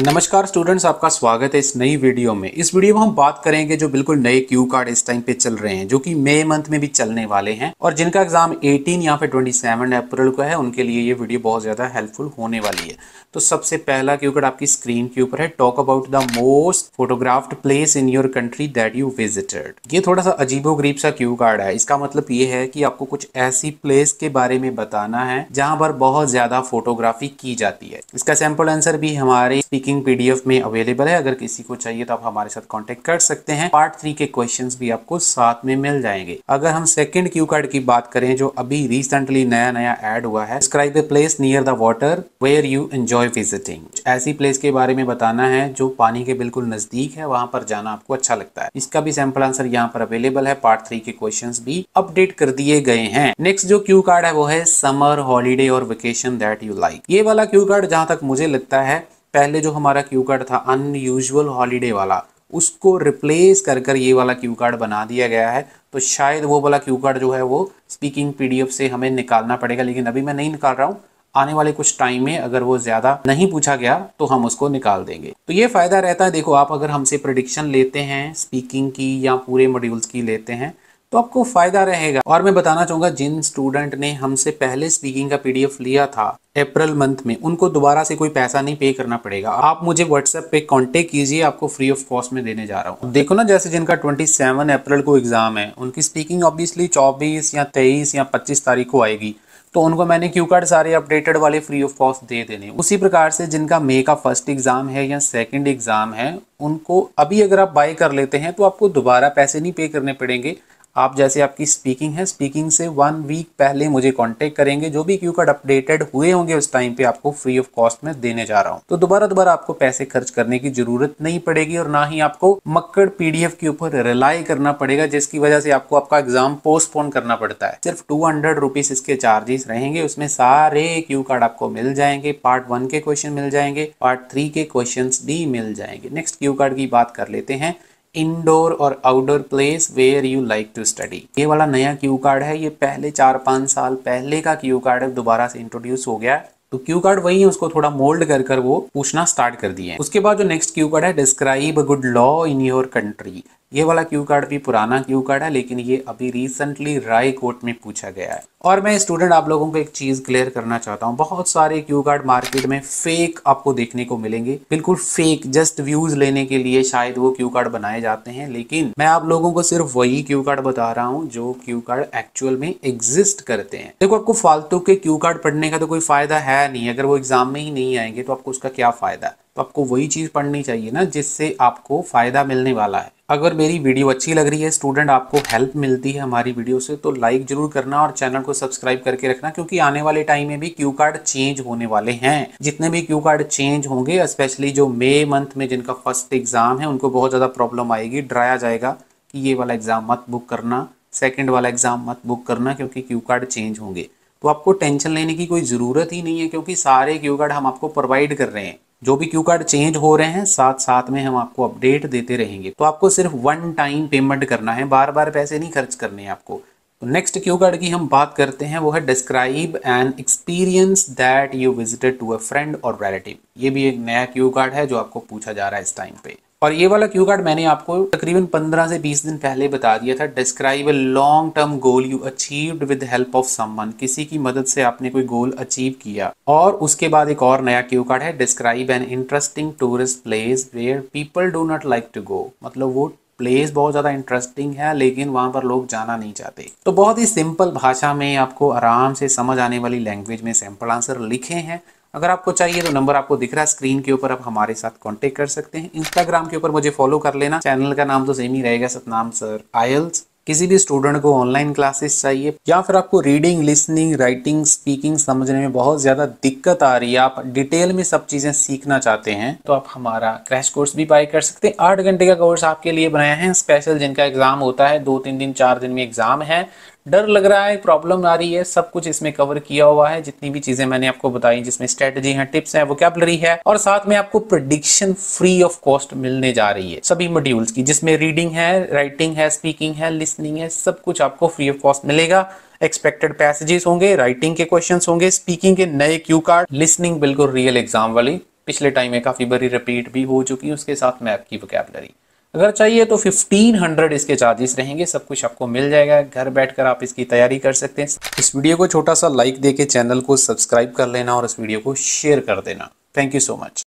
नमस्कार स्टूडेंट्स, आपका स्वागत है इस नई वीडियो में। इस वीडियो में हम बात करेंगे जो बिल्कुल नए क्यू कार्ड इस टाइम पे चल रहे हैं, जो कि मई मंथ में भी चलने वाले हैं और जिनका एग्जाम 18 या फिर 27 अप्रैल को है, उनके लिए ये वीडियो बहुत ज़्यादा हेल्पफुल होने वाली है। तो सबसे पहला क्यू कार्ड आपकी स्क्रीन के ऊपर है, talk about the most photographed place in your country that you visited. ये थोड़ा सा अजीबोगरीब सा क्यू कार्ड है। इसका मतलब ये है कि आपको कुछ ऐसी प्लेस के बारे में बताना है जहाँ पर बहुत ज़्यादा फोटोग्राफी की जाती है। इसका सैम्पल आंसर भी हमारे स्पीकिंग पीडीएफ में अवेलेबल है, अगर किसी को चाहिए तो आप हमारे साथ कांटेक्ट कर सकते हैं। पार्ट 3 के क्वेश्चंस भी आपको साथ में मिल जाएंगे। अगर हम सेकंड क्यू कार्ड की बात करें जो अभी रिसेंटली नया ऐड हुआ है, describe a place near the water where you enjoy visiting. ऐसी प्लेस के बारे में बताना है जो पानी के बिल्कुल नजदीक है, वहां पर जाना आपको अच्छा लगता है। इसका भी सैम्पल आंसर यहाँ पर अवेलेबल है। पार्ट 3 के क्वेश्चन भी अपडेट कर दिए गए हैं। नेक्स्ट जो क्यू कार्ड है वो है समर हॉलीडे और वेकेशन दैट यू लाइक। ये वाला क्यू कार्ड जहाँ तक मुझे लगता है, पहले जो हमारा क्यू कार्ड था अनयूजुअल हॉलीडे वाला, उसको रिप्लेस कर कर ये वाला क्यू कार्ड बना दिया गया है। तो शायद वो वाला क्यू कार्ड जो है वो स्पीकिंग पीडीएफ से हमें निकालना पड़ेगा, लेकिन अभी मैं नहीं निकाल रहा हूँ। आने वाले कुछ टाइम में अगर वो ज़्यादा नहीं पूछा गया तो हम उसको निकाल देंगे। तो ये फ़ायदा रहता है। देखो, आप अगर हमसे प्रेडिक्शन लेते हैं स्पीकिंग की या पूरे मॉड्यूल्स की लेते हैं तो आपको फ़ायदा रहेगा। और मैं बताना चाहूँगा, जिन स्टूडेंट ने हमसे पहले स्पीकिंग का पीडीएफ लिया था अप्रैल मंथ में, उनको दोबारा से कोई पैसा नहीं पे करना पड़ेगा। आप मुझे व्हाट्सएप पे कांटेक्ट कीजिए, आपको फ्री ऑफ कॉस्ट में देने जा रहा हूँ। देखो ना, जैसे जिनका 27 अप्रैल को एग्ज़ाम है, उनकी स्पीकिंग ऑब्वियसली 24 या 23 या 25 तारीख को आएगी, तो उनको मैंने क्यू कार्ड सारे अपडेटेड वाले फ्री ऑफ कॉस्ट दे देने। उसी प्रकार से जिनका मई का फर्स्ट एग्ज़ाम है या सेकंड एग्ज़ाम है, उनको अभी अगर आप बाय कर लेते हैं तो आपको दोबारा पैसे नहीं पे करने पड़ेंगे। आप जैसे आपकी स्पीकिंग है, स्पीकिंग से 1 वीक पहले मुझे कांटेक्ट करेंगे, जो भी क्यू कार्ड अपडेटेड हुए होंगे उस टाइम पे आपको फ्री ऑफ कॉस्ट में देने जा रहा हूँ। तो दोबारा आपको पैसे खर्च करने की जरूरत नहीं पड़ेगी और ना ही आपको मक्कड़ पीडीएफ के ऊपर रिलाई करना पड़ेगा, जिसकी वजह से आपको आपका एग्जाम पोस्टपोन करना पड़ता है। सिर्फ 200 रुपीज इसके चार्जेस रहेंगे। उसमें सारे क्यू कार्ड आपको मिल जाएंगे, पार्ट 1 के क्वेश्चन मिल जाएंगे, पार्ट 3 के क्वेश्चन भी मिल जाएंगे। नेक्स्ट क्यू कार्ड की बात कर लेते हैं, इंडोर और outdoor place where you like to study. ये वाला नया क्यू कार्ड है, ये पहले 4-5 साल पहले का क्यू कार्ड है, दोबारा से इंट्रोड्यूस हो गया है। तो क्यू कार्ड वही है, उसको थोड़ा मोल्ड कर कर वो पूछना स्टार्ट कर दिए। उसके बाद जो नेक्स्ट क्यू कार्ड है, describe a good law in your country. ये वाला क्यू कार्ड भी पुराना क्यू कार्ड है, लेकिन ये अभी रिसेंटली राय कोर्ट में पूछा गया है। और मैं स्टूडेंट आप लोगों को एक चीज़ क्लियर करना चाहता हूँ, बहुत सारे क्यू कार्ड मार्केट में फेक आपको देखने को मिलेंगे, बिल्कुल फेक, जस्ट व्यूज़ लेने के लिए शायद वो क्यू कार्ड बनाए जाते हैं। लेकिन मैं आप लोगों को सिर्फ वही क्यू कार्ड बता रहा हूँ जो क्यू कार्ड एक्चुअल में एग्जिस्ट करते हैं। देखो, आपको फालतू के क्यू कार्ड पढ़ने का तो कोई फ़ायदा है नहीं, अगर वो एग्ज़ाम में ही नहीं आएंगे तो आपको उसका क्या फ़ायदा। तो आपको वही चीज़ पढ़नी चाहिए ना जिससे आपको फ़ायदा मिलने वाला है। अगर मेरी वीडियो अच्छी लग रही है स्टूडेंट, आपको हेल्प मिलती है हमारी वीडियो से, तो लाइक ज़रूर करना और चैनल को सब्सक्राइब करके रखना, क्योंकि आने वाले टाइम में भी क्यू कार्ड चेंज होने वाले हैं। जितने भी क्यू कार्ड चेंज होंगे, स्पेशली जो मई मंथ में जिनका फर्स्ट एग्ज़ाम है, उनको बहुत ज़्यादा प्रॉब्लम आएगी, डराया जाएगा कि ये वाला एग्ज़ाम मत बुक करना, सेकेंड वाला एग्ज़ाम मत बुक करना, क्योंकि क्यू कार्ड चेंज होंगे। तो आपको टेंशन लेने की कोई ज़रूरत ही नहीं है, क्योंकि सारे क्यू कार्ड हम आपको प्रोवाइड कर रहे हैं। जो भी क्यू कार्ड चेंज हो रहे हैं साथ में हम आपको अपडेट देते रहेंगे। तो आपको सिर्फ 1 टाइम पेमेंट करना है, बार बार पैसे नहीं खर्च करने हैं आपको। तो नेक्स्ट क्यू कार्ड की हम बात करते हैं, वो है describe an experience that you visited to a friend और रिलेटिव। ये भी एक नया क्यू कार्ड है जो आपको पूछा जा रहा है इस टाइम पे। और ये वाला क्यू कार्ड मैंने आपको तकरीबन 15 से 20 दिन पहले बता दिया था, describe a long term goal you achieved with help of someone. किसी की मदद से आपने कोई गोल अचीव किया। और उसके बाद एक और नया क्यू कार्ड है, describe an interesting tourist place where people do not like to go. मतलब वो प्लेस बहुत ज़्यादा इंटरेस्टिंग है लेकिन वहाँ पर लोग जाना नहीं चाहते। तो बहुत ही सिंपल भाषा में आपको आराम से समझ आने वाली लैंग्वेज में सैम्पल आंसर लिखे हैं। अगर आपको चाहिए तो नंबर आपको दिख रहा है स्क्रीन के ऊपर, आप हमारे साथ कांटेक्ट कर सकते हैं। इंस्टाग्राम के ऊपर मुझे फॉलो कर लेना, चैनल का नाम तो सेम ही रहेगा, सतनाम सर आयल्स। किसी भी स्टूडेंट को ऑनलाइन क्लासेस चाहिए या फिर आपको रीडिंग, लिसनिंग, राइटिंग, स्पीकिंग समझने में बहुत ज़्यादा दिक्कत आ रही है, आप डिटेल में सब चीज़ें सीखना चाहते हैं, तो आप हमारा क्रैश कोर्स भी बाय कर सकते हैं। 8 घंटे का कोर्स आपके लिए बनाया है स्पेशल, जिनका एग्ज़ाम होता है 2-3 दिन 4 दिन में एग्ज़ाम है, डर लग रहा है, प्रॉब्लम आ रही है, सब कुछ इसमें कवर किया हुआ है। जितनी भी चीज़ें मैंने आपको बताई, जिसमें स्ट्रेटजी है, टिप्स है, वोकैबुलरी है, और साथ में आपको प्रेडिक्शन फ्री ऑफ कॉस्ट मिलने जा रही है सभी मॉड्यूल्स की, जिसमें रीडिंग है, राइटिंग है, स्पीकिंग है, लिसनिंग है, सब कुछ आपको फ्री ऑफ कॉस्ट मिलेगा। एक्सपेक्टेड पैसेजेस होंगे, राइटिंग के क्वेश्चंस होंगे, स्पीकिंग के नए क्यू कार्ड, लिसनिंग बिल्कुल रियल एग्जाम वाली। पिछले टाइम में काफ़ी बारी रिपीट भी हो चुकी है, उसके साथ मैप की वोकैबलरी। अगर चाहिए तो 1500 इसके चार्जेस रहेंगे, सब कुछ आपको मिल जाएगा, घर बैठकर आप इसकी तैयारी कर सकते हैं। इस वीडियो को छोटा सा लाइक देके चैनल को सब्सक्राइब कर लेना और इस वीडियो को शेयर कर देना। Thank you so much.